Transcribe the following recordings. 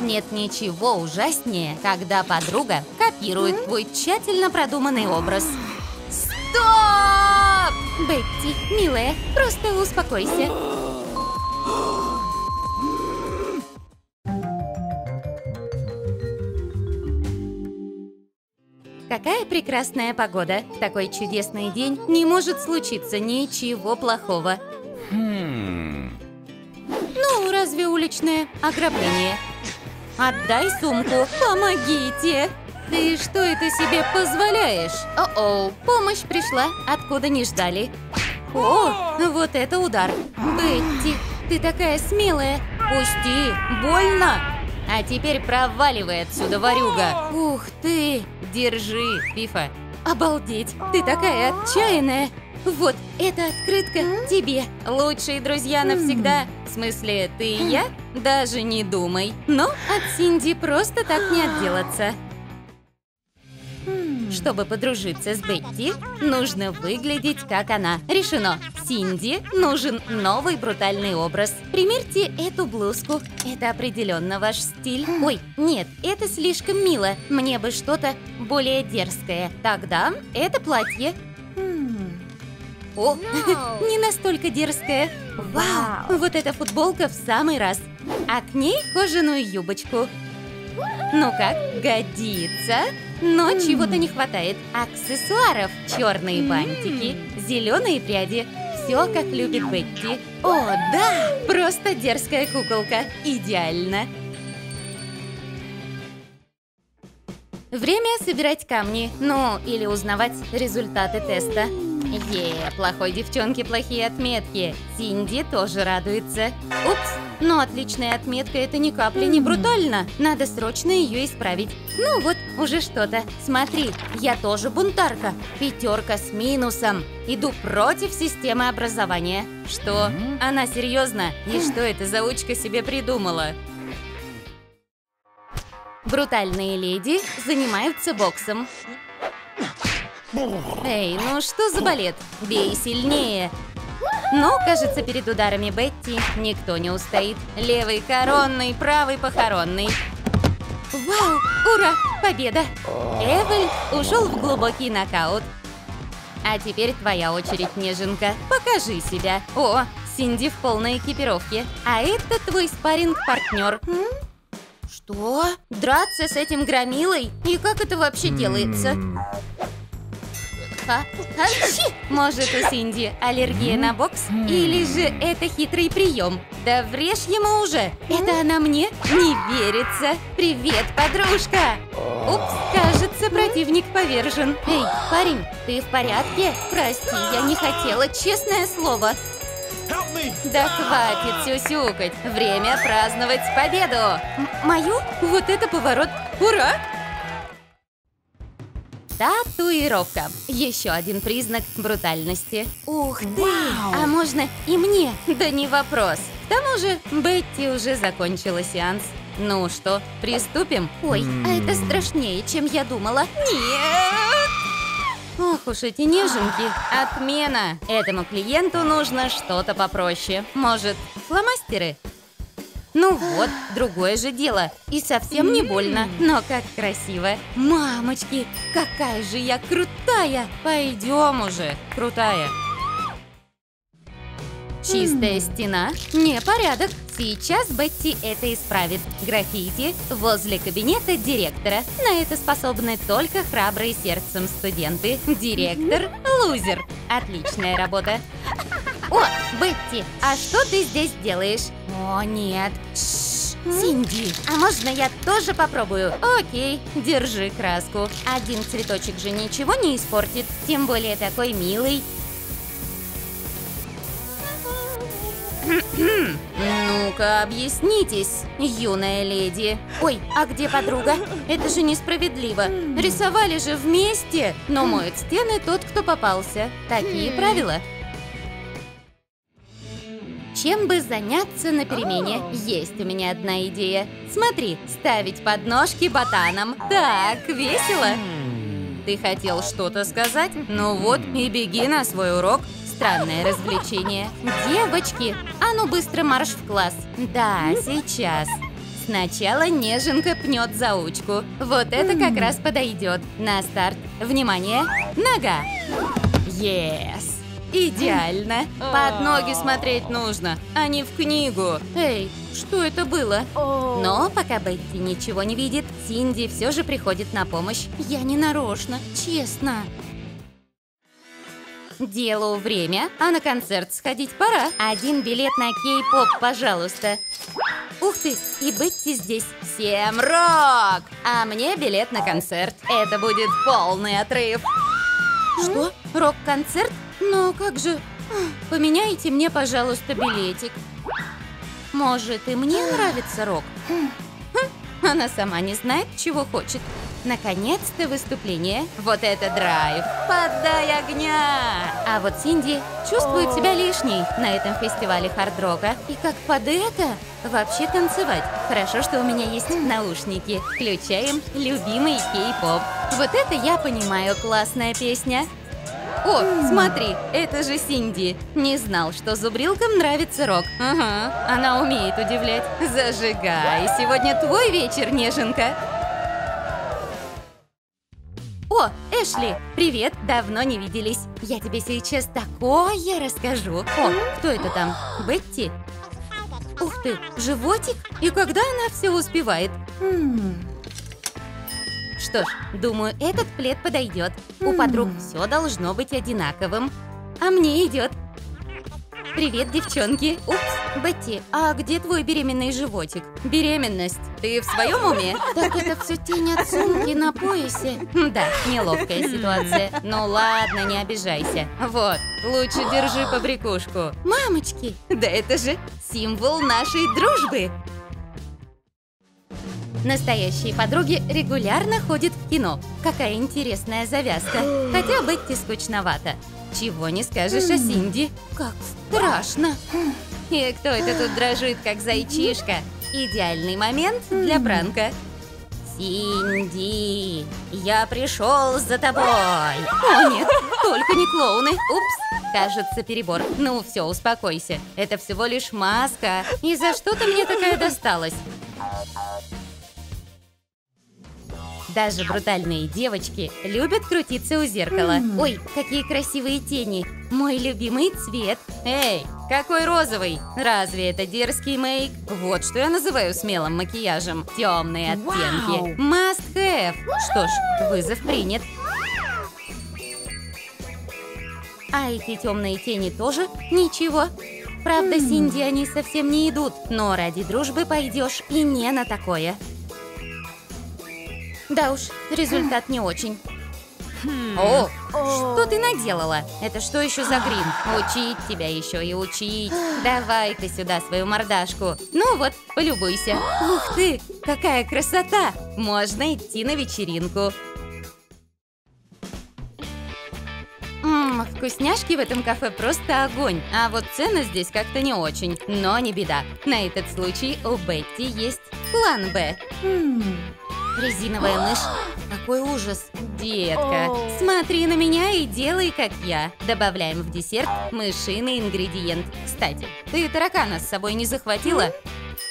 Нет ничего ужаснее, когда подруга копирует твой тщательно продуманный образ. Стоп! Бетти, милая, просто успокойся. Какая прекрасная погода! В такой чудесный день не может случиться ничего плохого. Ну, разве уличное ограбление? Отдай сумку! Помогите! Ты что это себе позволяешь? О-оу! Помощь пришла, откуда не ждали. О, вот это удар! Бетти, ты такая смелая! Пусти! Больно! А теперь проваливай отсюда, ворюга! Ух ты! Держи, Фифа! Обалдеть! Ты такая отчаянная! Вот, эта открытка тебе! Лучшие друзья навсегда! В смысле, ты и я? Даже не думай! Но от Синди просто так не отделаться! Чтобы подружиться с Бетти, нужно выглядеть как она. Решено! Синди нужен новый брутальный образ. Примерьте эту блузку. Это определенно ваш стиль. Ой, нет, это слишком мило. Мне бы что-то более дерзкое. Тогда это платье. О, не настолько дерзкое. Вау! Вот эта футболка в самый раз. А к ней кожаную юбочку. Ну как, годится? Но чего-то не хватает. Аксессуаров. Черные бантики, зеленые пряди. Все, как любит Бетти. О, да! Просто дерзкая куколка. Идеально. Время собирать камни. Ну, или узнавать результаты теста. Е, плохой девчонке плохие отметки. Синди тоже радуется. Упс. Но отличная отметка – это ни капли не брутально. Надо срочно ее исправить. Ну вот, уже что-то. Смотри, я тоже бунтарка. Пятерка с минусом. Иду против системы образования. Что? Она серьезно? И что эта заучка себе придумала? Брутальные леди занимаются боксом. Эй, ну что за балет? Бей сильнее. Но, кажется, перед ударами Бетти никто не устоит. Левый коронный, правый похоронный. Вау! Ура! Победа! Эвель ушел в глубокий нокаут. А теперь твоя очередь, неженка. Покажи себя. О, Синди в полной экипировке. А это твой спарринг-партнер. Что? Драться с этим громилой? И как это вообще делается? Может, у Синди аллергия на бокс? Или же это хитрый прием? Да врежь ему уже! Это она мне? Не верится! Привет, подружка! Упс, кажется, противник повержен. Эй, парень, ты в порядке? Прости, я не хотела, честное слово. Да хватит сюсюкать! Время праздновать победу! Мою? Вот это поворот! Ура! Татуировка. Еще один признак брутальности. Ух ты! Вау! А можно и мне? Да не вопрос. К тому же Бетти уже закончила сеанс. Ну что, приступим? Ой, а это страшнее, чем я думала. Нет! Ох уж эти неженки. Отмена. Этому клиенту нужно что-то попроще. Может, фломастеры? Ну вот, другое же дело. И совсем не больно. Но как красиво. Мамочки, какая же я крутая. Пойдем уже, крутая. Чистая стена. Непорядок. Сейчас Бетти это исправит. Граффити возле кабинета директора. На это способны только храбрые сердцем студенты. Директор – лузер. Отличная работа. О, Бетти, а что ты здесь делаешь? О, нет. Синди, а можно я тоже попробую? Окей, держи краску. Один цветочек же ничего не испортит, тем более такой милый. Ну-ка, объяснитесь, юная леди. Ой, а где подруга? Это же несправедливо. Рисовали же вместе. Но моет стены тот, кто попался. Такие правила. Чем бы заняться на перемене? Есть у меня одна идея. Смотри, ставить подножки ботанам. Так, весело. Ты хотел что-то сказать? Ну вот, и беги на свой урок. Странное развлечение. Девочки, а ну быстро марш в класс. Да, сейчас. Сначала неженка пнет заучку. Вот это как раз подойдет. На старт. Внимание. Нога. Yes. Идеально. Под ноги смотреть нужно, а не в книгу. Эй, что это было? Но пока Бетти ничего не видит, Синди все же приходит на помощь. Я не нарочно, честно. Делу время, а на концерт сходить пора. Один билет на кей-поп, пожалуйста. Ух ты, и Бетти здесь. Всем рок! А мне билет на концерт. Это будет полный отрыв. Что? Рок-концерт? Ну как же? Поменяйте мне, пожалуйста, билетик. Может, и мне нравится рок? Она сама не знает, чего хочет. Наконец-то выступление. Вот это драйв. Подай огня! А вот Синди чувствует себя лишней на этом фестивале хард-рока. И как под это вообще танцевать? Хорошо, что у меня есть наушники. Включаем любимый кей-поп. Вот это я понимаю, классная песня. О, смотри, это же Синди. Не знал, что зубрилкам нравится рок. Ага, она умеет удивлять. Зажигай, сегодня твой вечер, неженка. О, Эшли, привет, давно не виделись. Я тебе сейчас такое расскажу. О, кто это там? Бетти? Ух ты, животик? И когда она все успевает? Что ж, думаю, этот плед подойдет. У подруг все должно быть одинаковым. А мне идет. Привет, девчонки. Упс, Бетти, а где твой беременный животик? Беременность. Ты в своем уме? Так это все тень от сумки на поясе. Да, неловкая ситуация. Ну ладно, не обижайся. Вот, лучше держи побрякушку. Мамочки! Да это же символ нашей дружбы. Настоящие подруги регулярно ходят в кино. Какая интересная завязка. Хотя Бетти скучновато. Чего не скажешь о Синди. Как страшно. И кто это тут дрожит, как зайчишка? Идеальный момент для пранка. Синди, я пришел за тобой. О нет, только не клоуны. Упс, кажется, перебор. Ну все, успокойся. Это всего лишь маска. И за что-то мне такая досталась. Даже брутальные девочки любят крутиться у зеркала. Ой, какие красивые тени. Мой любимый цвет. Эй, какой розовый. Разве это дерзкий мейк? Вот что я называю смелым макияжем. Темные оттенки. Must have. Что ж, вызов принят. А эти темные тени тоже? Ничего. Правда, Синди они совсем не идут. Но ради дружбы пойдешь и не на такое. Да уж, результат не очень. О, что ты наделала? Это что еще за грим? Учить тебя еще и учить. Давай-ка сюда свою мордашку. Ну вот, полюбуйся. Ух ты, какая красота! Можно идти на вечеринку. Вкусняшки в этом кафе просто огонь. А вот цены здесь как-то не очень. Но не беда. На этот случай у Бетти есть план Б. Резиновая мышь. Какой ужас. Детка, смотри на меня и делай, как я. Добавляем в десерт мышиный ингредиент. Кстати, ты таракана с собой не захватила?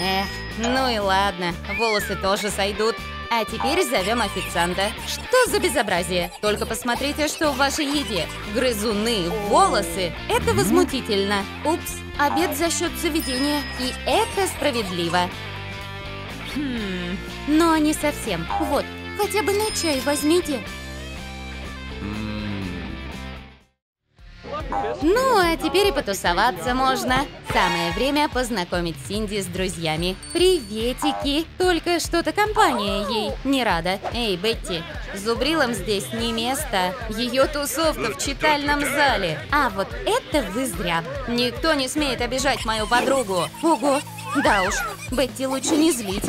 Эх, ну и ладно. Волосы тоже сойдут. А теперь зовем официанта. Что за безобразие? Только посмотрите, что в вашей еде. Грызуны, волосы. Это возмутительно. Упс, обед за счет заведения. И это справедливо. Но не совсем. Вот, хотя бы на чай возьмите. Ну, а теперь и потусоваться можно. Самое время познакомить Синди с друзьями. Приветики! Только что-то компания ей не рада. Эй, Бетти, зубрилам здесь не место. Ее тусовка в читальном зале. А вот это вы зря. Никто не смеет обижать мою подругу. Ого, да уж, Бетти лучше не злить.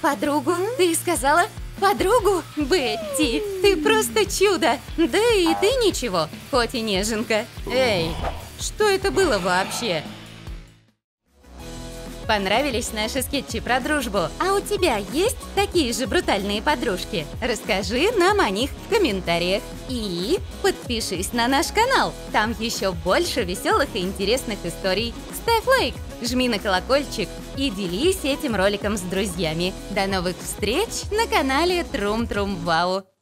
Подругу? Ты сказала? Подругу? Бетти, ты просто чудо. Да и ты ничего, хоть и неженка. Эй, что это было вообще? Понравились наши скетчи про дружбу? А у тебя есть такие же брутальные подружки? Расскажи нам о них в комментариях. И подпишись на наш канал. Там еще больше веселых и интересных историй. Ставь лайк. жми на колокольчик и делись этим роликом с друзьями. До новых встреч на канале Troom Troom WOW!